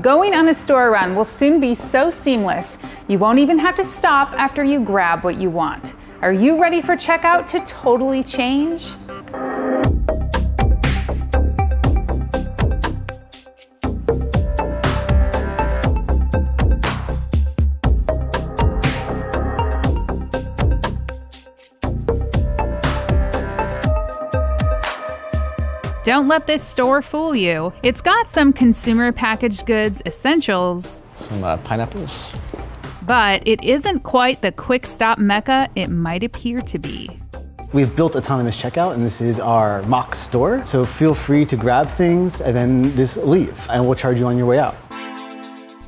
Going on a store run will soon be so seamless, you won't even have to stop after you grab what you want. Are you ready for checkout to totally change? Don't let this store fool you. It's got some consumer packaged goods essentials. Some pineapples. But it isn't quite the quick stop mecca it might appear to be. We've built autonomous checkout, and this is our mock store. So feel free to grab things and then just leave, and we'll charge you on your way out.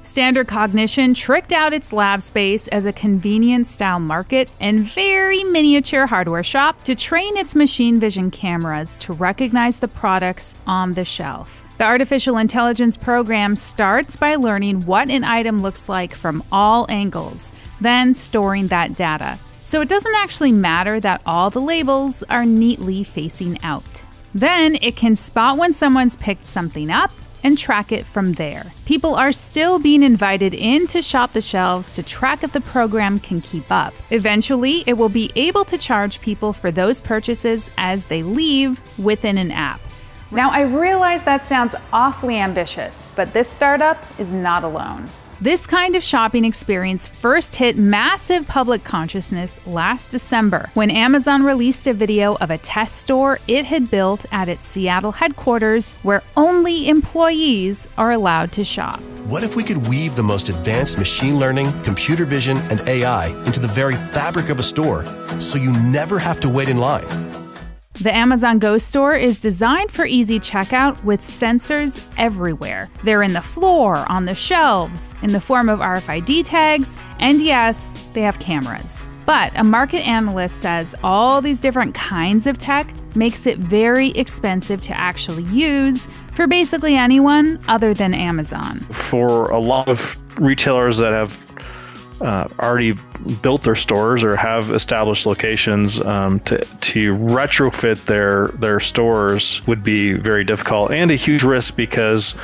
Standard Cognition tricked out its lab space as a convenience-style market and very miniature hardware shop to train its machine vision cameras to recognize the products on the shelf. The artificial intelligence program starts by learning what an item looks like from all angles, then storing that data. So it doesn't actually matter that all the labels are neatly facing out. Then it can spot when someone's picked something up and track it from there. People are still being invited in to shop the shelves to track if the program can keep up. Eventually, it will be able to charge people for those purchases as they leave within an app. Now, I realize that sounds awfully ambitious, but this startup is not alone. This kind of shopping experience first hit massive public consciousness last December when Amazon released a video of a test store it had built at its Seattle headquarters where only employees are allowed to shop. What if we could weave the most advanced machine learning, computer vision, and AI into the very fabric of a store so you never have to wait in line? The Amazon Go store is designed for easy checkout with sensors everywhere. They're in the floor, on the shelves, in the form of RFID tags, and yes, they have cameras. But a market analyst says all these different kinds of tech makes it very expensive to actually use for basically anyone other than Amazon. For a lot of retailers that have already built their stores or have established locations, to retrofit their stores would be very difficult and a huge risk because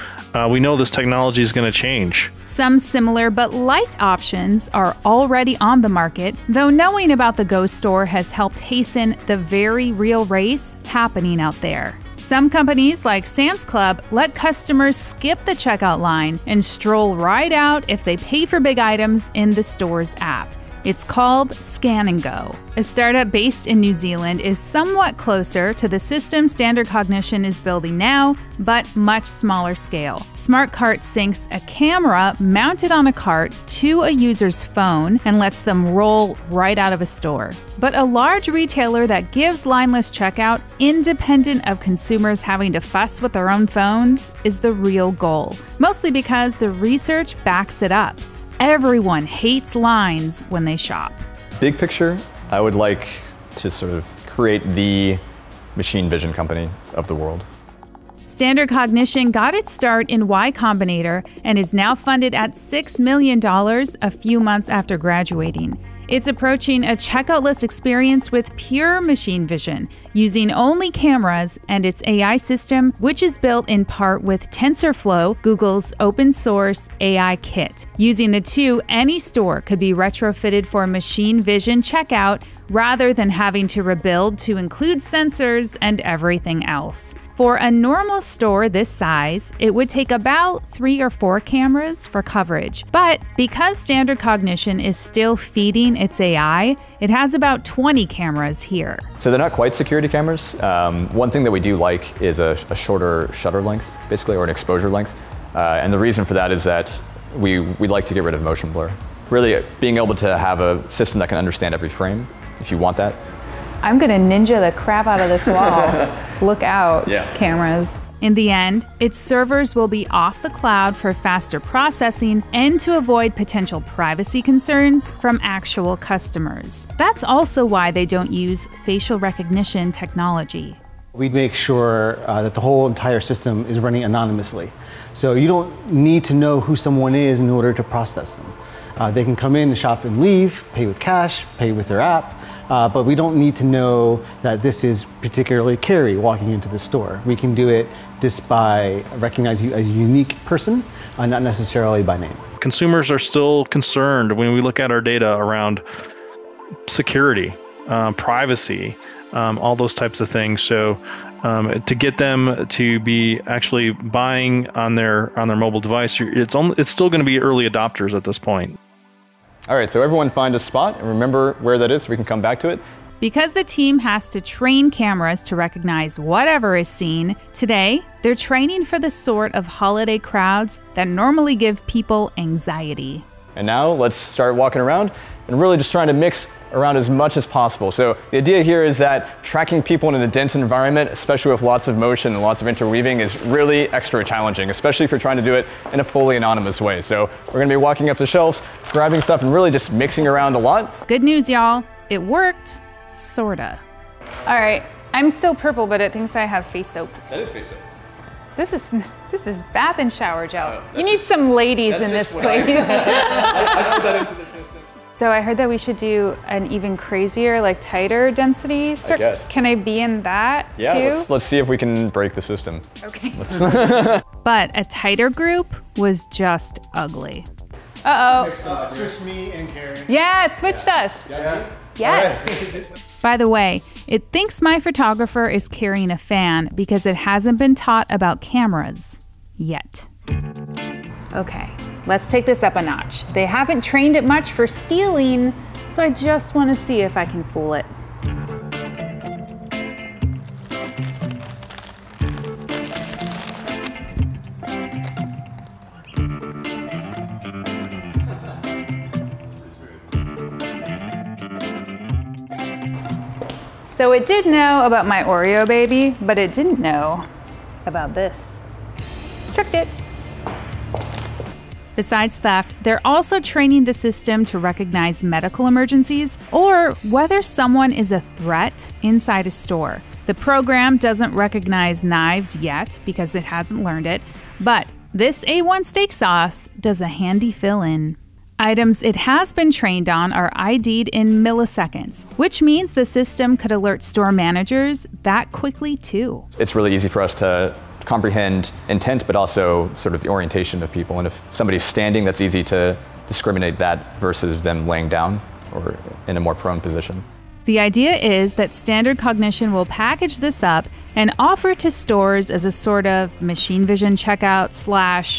we know this technology is going to change. Some similar but light options are already on the market, though knowing about the Ghost Store has helped hasten the very real race happening out there. Some companies, like Sam's Club, let customers skip the checkout line and stroll right out if they pay for big items in the store's app. It's called Scan and Go. A startup based in New Zealand is somewhat closer to the system Standard Cognition is building now, but much smaller scale. SmartCart syncs a camera mounted on a cart to a user's phone and lets them roll right out of a store. But a large retailer that gives lineless checkout, independent of consumers having to fuss with their own phones, is the real goal, mostly because the research backs it up. Everyone hates lines when they shop. Big picture, I would like to sort of create the machine vision company of the world. Standard Cognition got its start in Y Combinator and is now funded at $6 million a few months after graduating. It's approaching a checkout-less experience with pure machine vision, using only cameras and its AI system, which is built in part with TensorFlow, Google's open-source AI kit. Using the two, any store could be retrofitted for machine vision checkout rather than having to rebuild to include sensors and everything else. For a normal store this size, it would take about 3 or 4 cameras for coverage. But because Standard Cognition is still feeding its AI, it has about 20 cameras here. So they're not quite security cameras. One thing that we do like is a shorter shutter length, basically, or an exposure length. And the reason for that is that we like to get rid of motion blur. Really being able to have a system that can understand every frame, if you want that. I'm gonna ninja the crap out of this wall. Look out, yeah. Cameras. In the end, its servers will be off the cloud for faster processing and to avoid potential privacy concerns from actual customers. That's also why they don't use facial recognition technology. We make sure that the whole entire system is running anonymously. So you don't need to know who someone is in order to process them. They can come in and shop and leave, pay with cash, pay with their app, but we don't need to know that this is particularly Carrie walking into the store. We can do it just by recognizing you as a unique person, not necessarily by name. Consumers are still concerned when we look at our data around security, privacy, all those types of things. So to get them to be actually buying on their mobile device, it's still going to be early adopters at this point. All right, so everyone find a spot and remember where that is so we can come back to it. Because the team has to train cameras to recognize whatever is seen, today they're training for the sort of holiday crowds that normally give people anxiety. And now let's start walking around and really just trying to mix around as much as possible. So the idea here is that tracking people in a dense environment, especially with lots of motion and lots of interweaving, is really extra challenging, especially if you're trying to do it in a fully anonymous way. So we're gonna be walking up the shelves, grabbing stuff, and really just mixing around a lot. Good news, y'all. It worked, sorta. All right, I'm still purple, but it thinks I have face soap. That is face soap. This is bath and shower gel. You need some ladies in this place. I put that into the system. So I heard that we should do an even crazier, like tighter density circuit. Can I be in that too? Yeah, let's see if we can break the system. Okay. But a tighter group was just ugly. Uh-oh. Switch me and Carrie. Yeah, it switched us. Yeah. Yes. Right. By the way, it thinks my photographer is carrying a fan because it hasn't been taught about cameras yet. Okay, let's take this up a notch. They haven't trained it much for stealing, so I just want to see if I can fool it. So it did know about my Oreo baby, but it didn't know about this. Tricked it. Besides theft, they're also training the system to recognize medical emergencies or whether someone is a threat inside a store. The program doesn't recognize knives yet because it hasn't learned it, but this A1 steak sauce does a handy fill-in. Items it has been trained on are ID'd in milliseconds, which means the system could alert store managers that quickly too. It's really easy for us to comprehend intent, but also sort of the orientation of people. And if somebody's standing, that's easy to discriminate that versus them laying down or in a more prone position. The idea is that Standard Cognition will package this up and offer to stores as a sort of machine vision checkout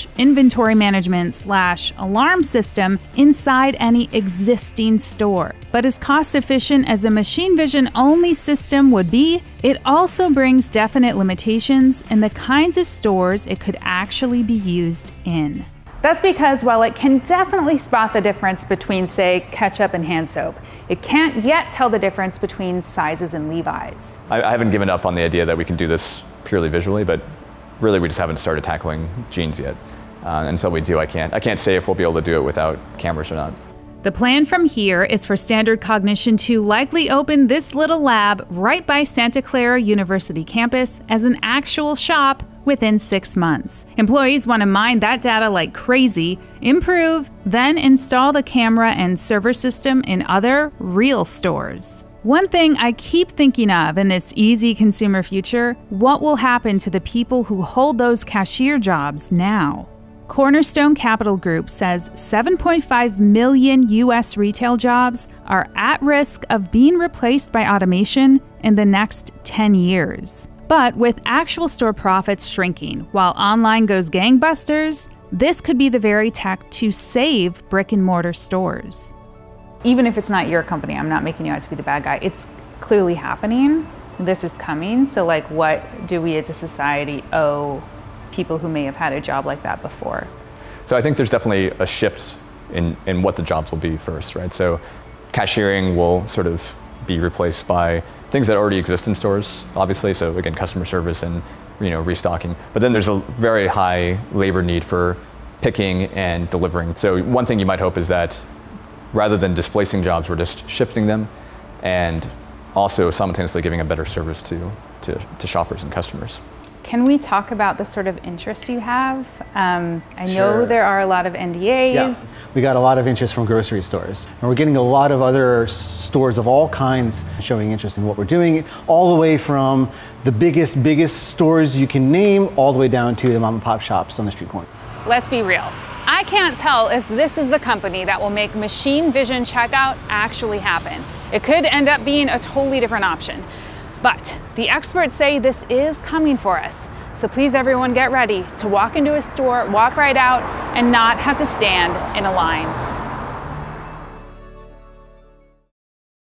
/ inventory management / alarm system inside any existing store. But as cost efficient as a machine vision only system would be, it also brings definite limitations in the kinds of stores it could actually be used in. That's because while it can definitely spot the difference between, say, ketchup and hand soap, it can't yet tell the difference between sizes and Levi's. I haven't given up on the idea that we can do this purely visually, but really we just haven't started tackling genes yet. Until we do, I can't say if we'll be able to do it without cameras or not. The plan from here is for Standard Cognition to likely open this little lab right by Santa Clara University campus as an actual shop within 6 months. Employees want to mine that data like crazy, improve, then install the camera and server system in other real stores. One thing I keep thinking of in this easy consumer future, what will happen to the people who hold those cashier jobs now? Cornerstone Capital Group says 7.5 million U.S. retail jobs are at risk of being replaced by automation in the next 10 years. But with actual store profits shrinking while online goes gangbusters, this could be the very tech to save brick and mortar stores. Even if it's not your company, I'm not making you out to be the bad guy. It's clearly happening. This is coming. So like, what do we as a society owe people who may have had a job like that before? So I think there's definitely a shift in what the jobs will be first, right? So cashiering will sort of be replaced by things that already exist in stores, obviously. So again, customer service and restocking. But then there's a very high labor need for picking and delivering. So one thing you might hope is that rather than displacing jobs, we're just shifting them and also simultaneously giving a better service to shoppers and customers. Can we talk about the sort of interest you have? I know there are a lot of NDAs. Yeah. We got a lot of interest from grocery stores. And we're getting a lot of other stores of all kinds showing interest in what we're doing, all the way from the biggest stores you can name, all the way down to the mom and pop shops on the street corner. Let's be real. I can't tell if this is the company that will make machine vision checkout actually happen. It could end up being a totally different option. But the experts say this is coming for us. So please everyone get ready to walk into a store, walk right out, and not have to stand in a line.